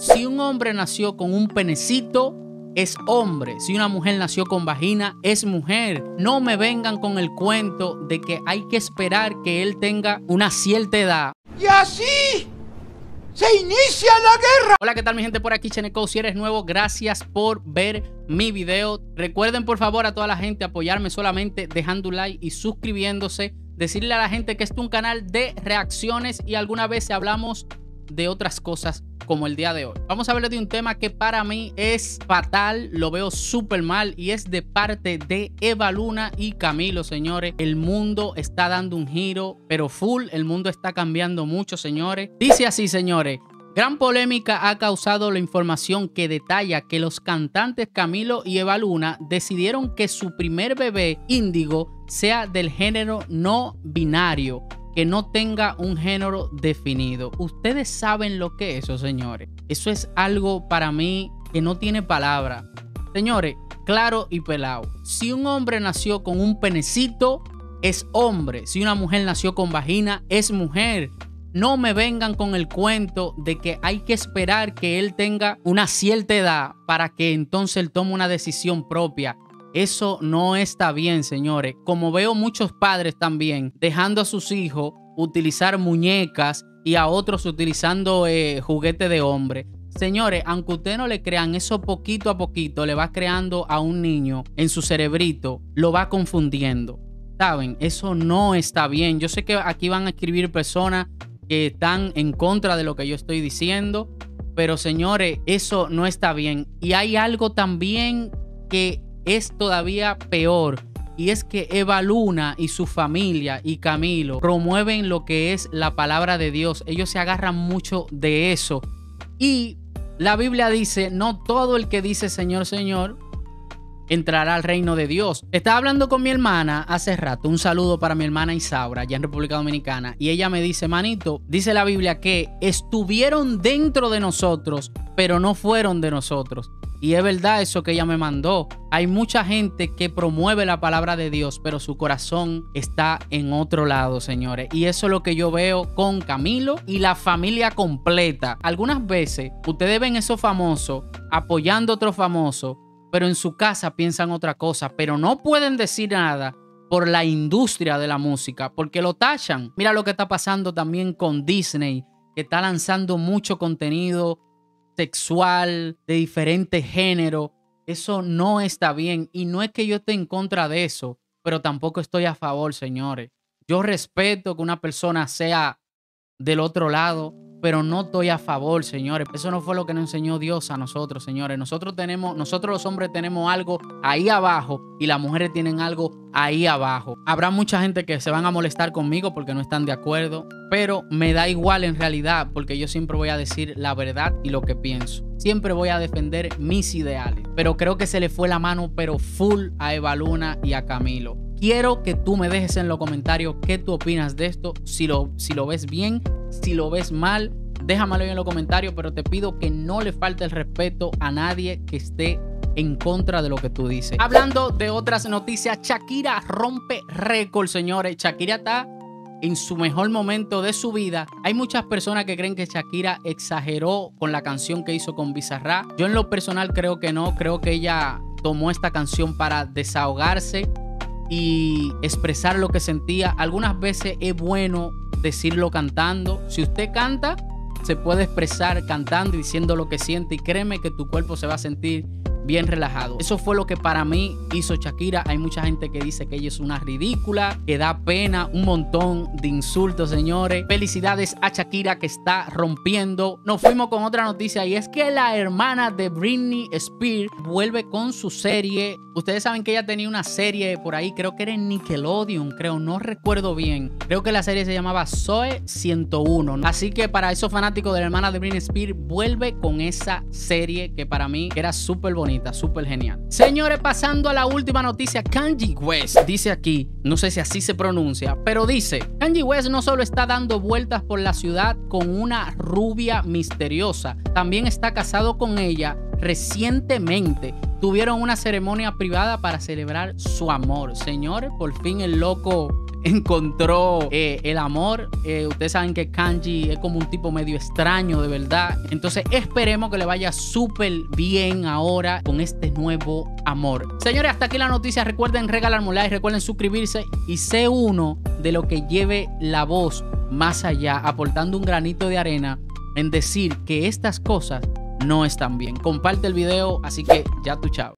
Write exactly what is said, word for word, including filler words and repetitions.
Si un hombre nació con un penecito, es hombre. Si una mujer nació con vagina, es mujer. No me vengan con el cuento de que hay que esperar que él tenga una cierta edad. Y así se inicia la guerra. Hola, ¿qué tal mi gente? Por aquí Cheneco. Si eres nuevo, gracias por ver mi video. Recuerden por favor a toda la gente apoyarme solamente dejando un like y suscribiéndose. Decirle a la gente que este es un canal de reacciones y alguna vez hablamos de otras cosas como el día de hoy. Vamos a hablar de un tema que para mí es fatal, lo veo súper mal, y es de parte de Evaluna y Camilo, señores. El mundo está dando un giro, pero full, el mundo está cambiando mucho, señores. Dice así, señores. Gran polémica ha causado la información que detalla que los cantantes Camilo y Evaluna decidieron que su primer bebé, Índigo, sea del género no binario, que no tenga un género definido. Ustedes saben lo que es eso, señores. Eso es algo para mí que no tiene palabra. Señores, claro y pelado. Si un hombre nació con un penecito, es hombre. Si una mujer nació con vagina, es mujer. No me vengan con el cuento de que hay que esperar que él tenga una cierta edad para que entonces él tome una decisión propia. Eso no está bien, señores. Como veo muchos padres también dejando a sus hijos utilizar muñecas y a otros utilizando eh, juguete de hombre. Señores, aunque ustedes no le crean, eso poquito a poquito le va creando a un niño en su cerebrito, lo va confundiendo. ¿Saben? Eso no está bien. Yo sé que aquí van a escribir personas que están en contra de lo que yo estoy diciendo, pero señores, eso no está bien. Y hay algo también que es todavía peor, y es que Evaluna y su familia y Camilo promueven lo que es la palabra de Dios. Ellos se agarran mucho de eso, y la Biblia dice: no todo el que dice Señor, Señor entrará al reino de Dios. Estaba hablando con mi hermana hace rato, un saludo para mi hermana Isaura allá en República Dominicana, y ella me dice: manito, dice la Biblia que estuvieron dentro de nosotros pero no fueron de nosotros. Y es verdad eso que ella me mandó. Hay mucha gente que promueve la palabra de Dios, pero su corazón está en otro lado, señores. Y eso es lo que yo veo con Camilo y la familia completa. Algunas veces ustedes ven esos famosos apoyando a otros famosos, pero en su casa piensan otra cosa, pero no pueden decir nada por la industria de la música, porque lo tachan. Mira lo que está pasando también con Disney, que está lanzando mucho contenido sexual, de diferentes géneros. Eso no está bien, y no es que yo esté en contra de eso, pero tampoco estoy a favor, señores. Yo respeto que una persona sea del otro lado, pero no estoy a favor, señores. Eso no fue lo que nos enseñó Dios a nosotros, señores. Nosotros tenemos, nosotros los hombres tenemos algo ahí abajo y las mujeres tienen algo ahí abajo. Habrá mucha gente que se van a molestar conmigo porque no están de acuerdo, pero me da igual en realidad, porque yo siempre voy a decir la verdad y lo que pienso. Siempre voy a defender mis ideales, pero creo que se le fue la mano pero full a Evaluna y a Camilo. Quiero que tú me dejes en los comentarios qué tú opinas de esto, si lo, si lo ves bien, si lo ves mal. Déjamelo en los comentarios, pero te pido que no le falte el respeto a nadie que esté en contra de lo que tú dices. Hablando de otras noticias, Shakira rompe récord, señores. Shakira está en su mejor momento de su vida. Hay muchas personas que creen que Shakira exageró con la canción que hizo con Bizarrap. Yo en lo personal creo que no. Creo que ella tomó esta canción para desahogarse y expresar lo que sentía. Algunas veces es bueno decirlo cantando. Si usted canta, se puede expresar cantando y diciendo lo que siente, y créeme que tu cuerpo se va a sentir bien relajado. Eso fue lo que para mí hizo Shakira. Hay mucha gente que dice que ella es una ridícula, que da pena, un montón de insultos, señores. Felicidades a Shakira, que está rompiendo. Nos fuimos con otra noticia, y es que la hermana de Britney Spears vuelve con su serie. Ustedes saben que ella tenía una serie por ahí, creo que era en Nickelodeon, creo, no recuerdo bien. Creo que la serie se llamaba Zoe ciento uno. Así que para esos fanáticos de la hermana de Britney Spears, vuelve con esa serie que para mí era súper bonita, súper genial. Señores, pasando a la última noticia, Kanye West dice aquí, no sé si así se pronuncia, pero dice: Kanye West no solo está dando vueltas por la ciudad con una rubia misteriosa, también está casado con ella recientemente. Tuvieron una ceremonia privada para celebrar su amor. Señores, por fin el loco encontró eh, el amor. Eh, ustedes saben que Kanji es como un tipo medio extraño, de verdad. Entonces esperemos que le vaya súper bien ahora con este nuevo amor. Señores, hasta aquí la noticia. Recuerden regalarme un like, recuerden suscribirse y sé uno de lo que lleve la voz más allá, aportando un granito de arena en decir que estas cosas no están bien. Comparte el video, así que ya tú, chao.